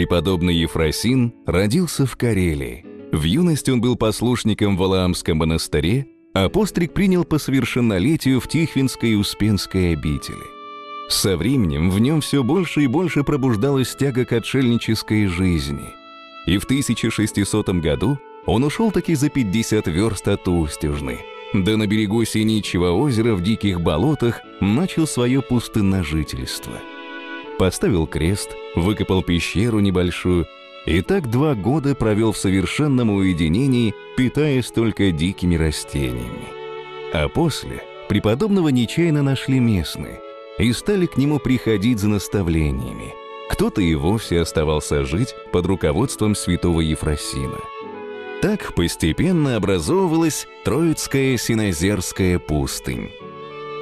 Преподобный Евфросин родился в Карелии. В юности он был послушником в Валаамском монастыре, а постриг принял по совершеннолетию в Тихвинской и Успенской обители. Со временем в нем все больше и больше пробуждалась тяга к отшельнической жизни. И в 1600 году он ушел таки за 50 верст от Устюжны, да на берегу Синичьего озера в диких болотах начал свое пустынножительство. Поставил крест, выкопал пещеру небольшую, и так 2 года провел в совершенном уединении, питаясь только дикими растениями. А после преподобного нечаянно нашли местные и стали к нему приходить за наставлениями. Кто-то и вовсе оставался жить под руководством святого Евфросина. Так постепенно образовывалась Троицкая Синозерская пустынь.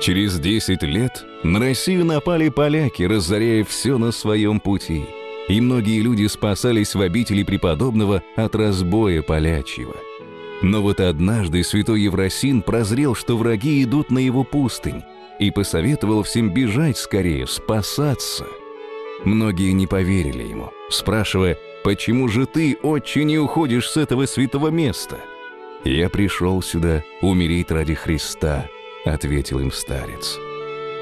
Через 10 лет на Россию напали поляки, разоряя все на своем пути. И многие люди спасались в обители преподобного от разбоя полячьего. Но вот однажды святой Евфросин прозрел, что враги идут на его пустынь, и посоветовал всем бежать скорее, спасаться. Многие не поверили ему, спрашивая: «Почему же ты, отче, не уходишь с этого святого места?» «Я пришел сюда умереть ради Христа», — ответил им старец.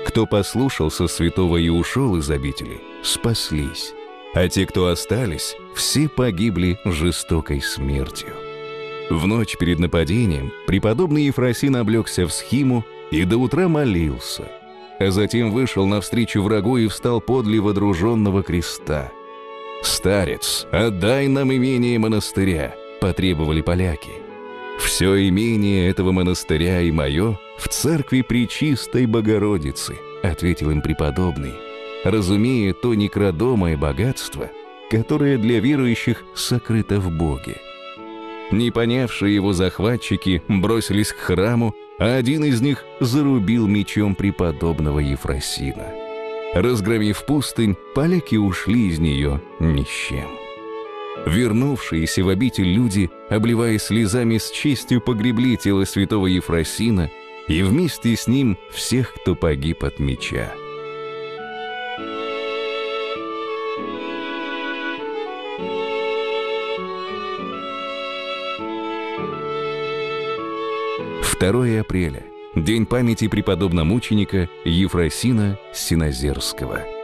Кто послушался святого и ушел из обители, спаслись. А те, кто остались, все погибли жестокой смертью. В ночь перед нападением преподобный Евфросин облегся в схиму и до утра молился, а затем вышел навстречу врагу и встал подле водруженного креста. «Старец, отдай нам имение монастыря», — потребовали поляки. «Все имение этого монастыря и мое в церкви Пречистой Богородицы», — ответил им преподобный, разумея то некрадомое богатство, которое для верующих сокрыто в Боге. Не понявшие его захватчики бросились к храму, а один из них зарубил мечом преподобного Евфросина. Разгромив пустынь, поляки ушли из нее ни с чем. Вернувшиеся в обитель люди, обливаясь слезами, с честью погребли тело святого Евфросина и вместе с ним всех, кто погиб от меча. «2 апреля. День памяти преподобномученика Евфросина Синозерского».